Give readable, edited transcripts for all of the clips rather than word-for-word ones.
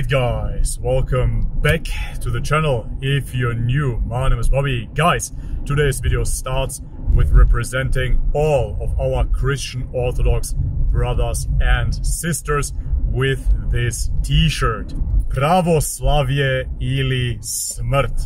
Alright guys, welcome back to the channel. If you're new, my name is Bobby. Guys, today's video starts with representing all of our Christian Orthodox brothers and sisters with this t-shirt. Pravoslavie ili smrt.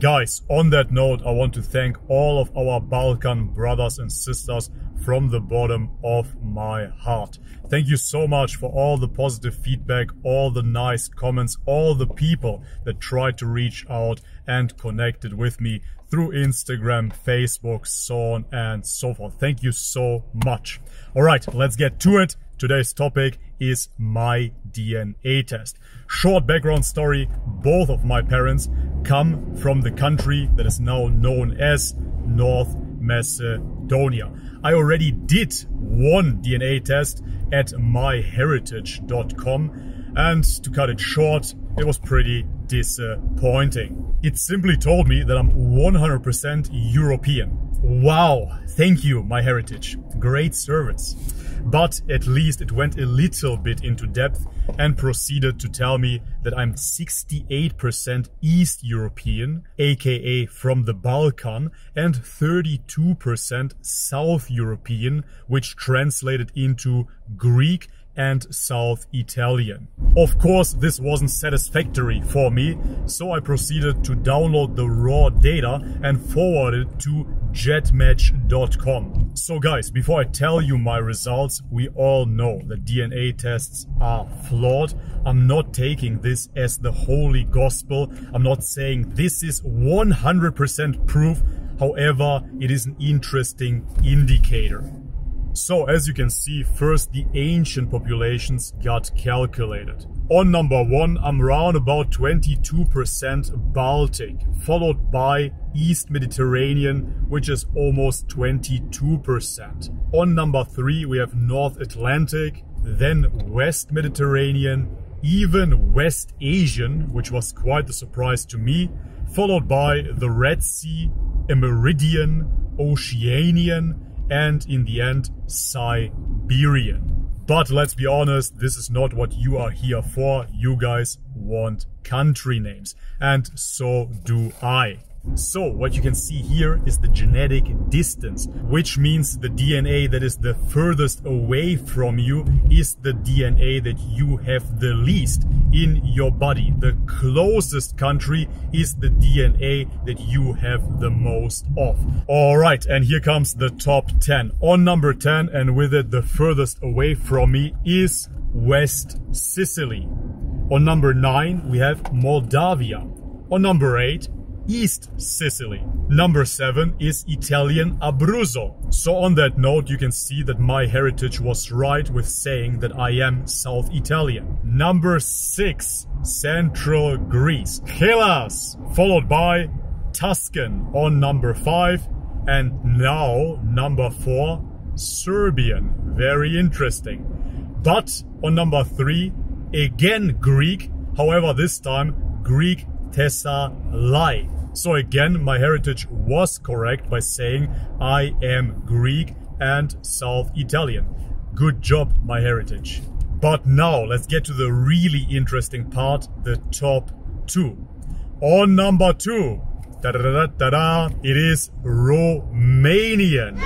Guys, on that note, I want to thank all of our Balkan brothers and sisters from the bottom of my heart. Thank you so much for all the positive feedback, all the nice comments, all the people that tried to reach out and connected with me through Instagram, Facebook, so on and so forth. Thank you so much. All right, let's get to it. Today's topic is my DNA test. Short background story, both of my parents come from the country that is now known as North Macedonia. I already did one DNA test at MyHeritage.com, and to cut it short, it was pretty disappointing. It simply told me that I'm 100% European. Wow, thank you, MyHeritage. Great service. But at least it went a little bit into depth and proceeded to tell me that I'm 68% East European, aka from the Balkan, and 32% South European, which translated into Greek and South Italian. Of course, this wasn't satisfactory for me, so I proceeded to download the raw data and forward it to Gedmatch.com. So guys, before I tell you my results, we all know that DNA tests are flawed. I'm not taking this as the holy gospel. I'm not saying this is 100% proof. However, it is an interesting indicator. So, as you can see, first the ancient populations got calculated. On number one, I'm round about 22% Baltic, followed by East Mediterranean, which is almost 22%. On number three, we have North Atlantic, then West Mediterranean, even West Asian, which was quite a surprise to me, followed by the Red Sea, Amerindian, Oceanian, and in the end, Siberian. But let's be honest, this is not what you are here for. You guys want country names, and so do I. So what you can see here is the genetic distance, which means the DNA that is the furthest away from you is the DNA that you have the least in your body. The closest country is the DNA that you have the most of. All right, and here comes the top 10. On number 10, and with it the furthest away from me, is West Sicily. On number 9, we have Moldavia. On number 8, East Sicily. Number 7 is Italian Abruzzo. So on that note, you can see that MyHeritage was right with saying that I am South Italian. Number 6, Central Greece. Chelas, followed by Tuscan on number 5, and now number 4, Serbian. Very interesting. But on number 3, again Greek, however this time Greek Tessa Lai. So again, MyHeritage was correct by saying I am Greek and South Italian. Good job, MyHeritage. But now let's get to the really interesting part, the top 2. On number 2, it is Romanian.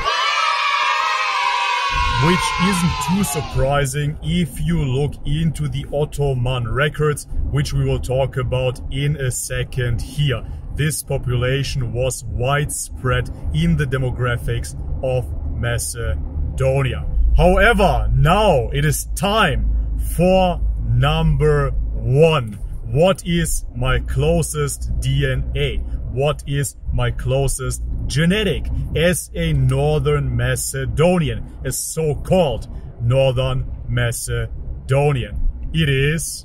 Which isn't too surprising if you look into the Ottoman records, which we will talk about in a second here. This population was widespread in the demographics of Macedonia. However, now it is time for number 1. What is my closest DNA? What is my closest genetic as a Northern Macedonian, a so-called Northern Macedonian? It is...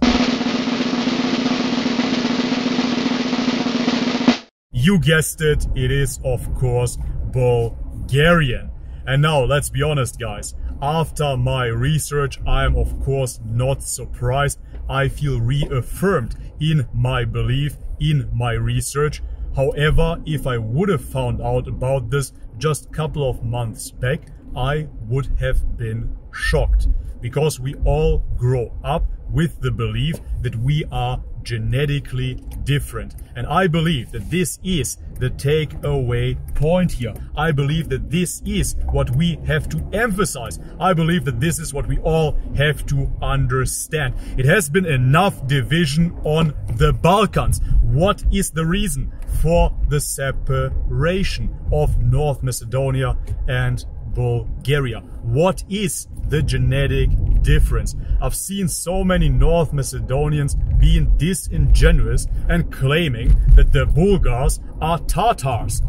You guessed it, it is of course Bulgarian. And now let's be honest guys, after my research I am of course not surprised. I feel reaffirmed in my belief, in my research. However, if I would have found out about this just a couple of months back, I would have been shocked, because we all grow up with the belief that we are genetically different. And I believe that this is the takeaway point here. I believe that this is what we have to emphasize. I believe that this is what we all have to understand. It has been enough division on the Balkans. What is the reason for the separation of North Macedonia and Bulgaria? What is the genetic difference? I've seen so many North Macedonians being disingenuous and claiming that the Bulgars are Tatars.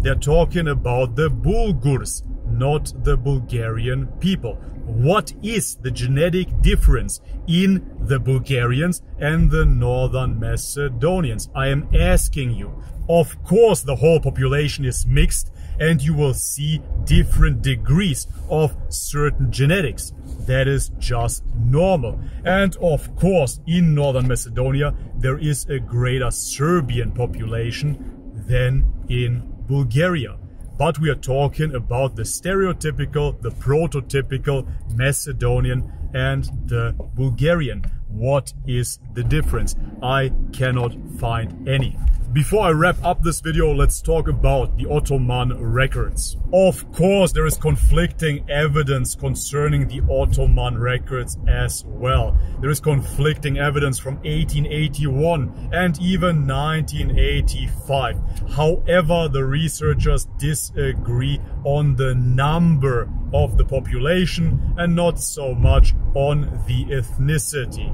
They're talking about the Bulgurs, not the Bulgarian people. What is the genetic difference in the Bulgarians and the Northern Macedonians? I am asking you. Of course, the whole population is mixed, and you will see different degrees of certain genetics. That is just normal. And of course, in Northern Macedonia, there is a greater Serbian population than in Bulgaria. But we are talking about the stereotypical, the prototypical Macedonian and the Bulgarian. What is the difference? I cannot find any. Before I wrap up this video, let's talk about the Ottoman records. Of course, there is conflicting evidence concerning the Ottoman records as well. There is conflicting evidence from 1881 and even 1985. However, the researchers disagree on the number of the population and not so much on the ethnicity.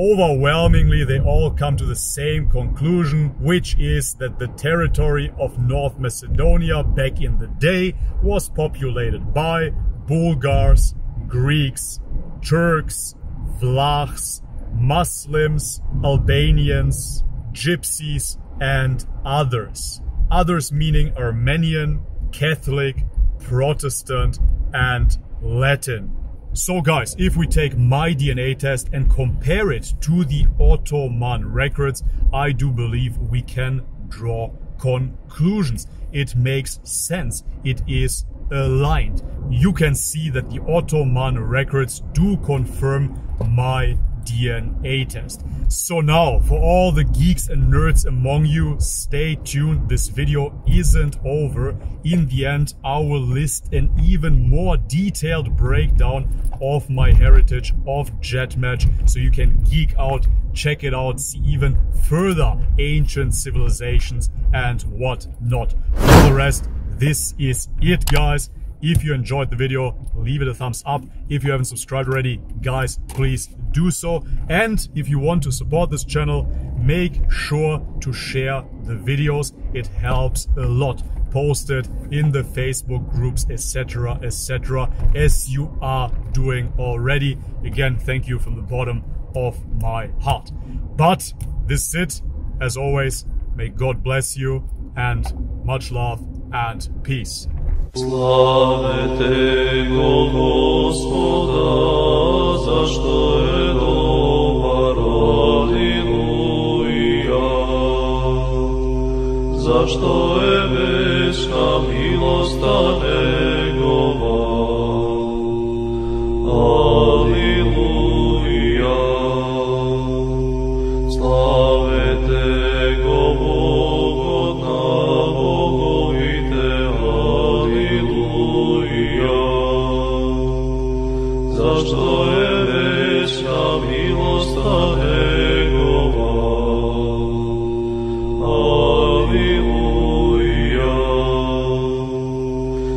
Overwhelmingly, they all come to the same conclusion, which is that the territory of North Macedonia back in the day was populated by Bulgars, Greeks, Turks, Vlachs, Muslims, Albanians, Gypsies, and others. Others meaning Armenian, Catholic, Protestant, and Latin. So guys, if we take my DNA test and compare it to the Ottoman records, I do believe we can draw conclusions. It makes sense. It is aligned. You can see that the Ottoman records do confirm my DNA test. So now, for all the geeks and nerds among you, stay tuned. This video isn't over. In the end, I will list an even more detailed breakdown of MyHeritage, of Gedmatch, so you can geek out, check it out, see even further ancient civilizations and whatnot. For the rest, this is it, guys. If you enjoyed the video, leave it a thumbs up. If you haven't subscribed already, guys, please do so. And if you want to support this channel, make sure to share the videos. It helps a lot. Post it in the Facebook groups, etc., etc., as you are doing already. Again, thank you from the bottom of my heart. But this is it. As always, may God bless you, and much love and peace. Слава Тебе, Господа, за что эту породину я, за что е вечна милость Твоя. Аллилуйя. Слава Тебе, Богу на Богу и Те. Zašto je veća milost Tvojegova? Aliluja.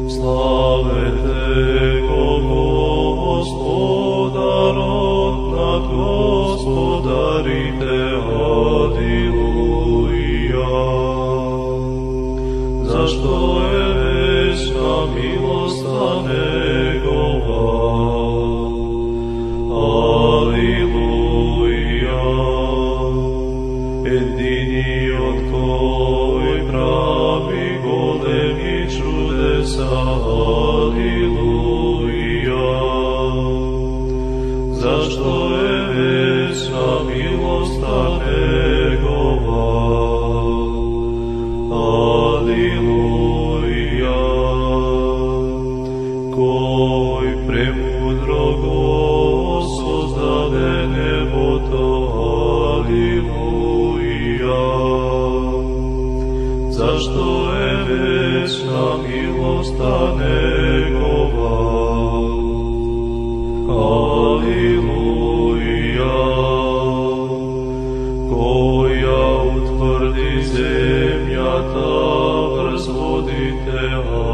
Slave Tego, Gospodaro, nad Gospodarite, Aliluja. Zašto je veća milost Tvojegova? Alleluia, jedini od koji pravi golemi čudesa, Alleluia, zašto je veća milost Tvojegova, Alleluia, Земята, производите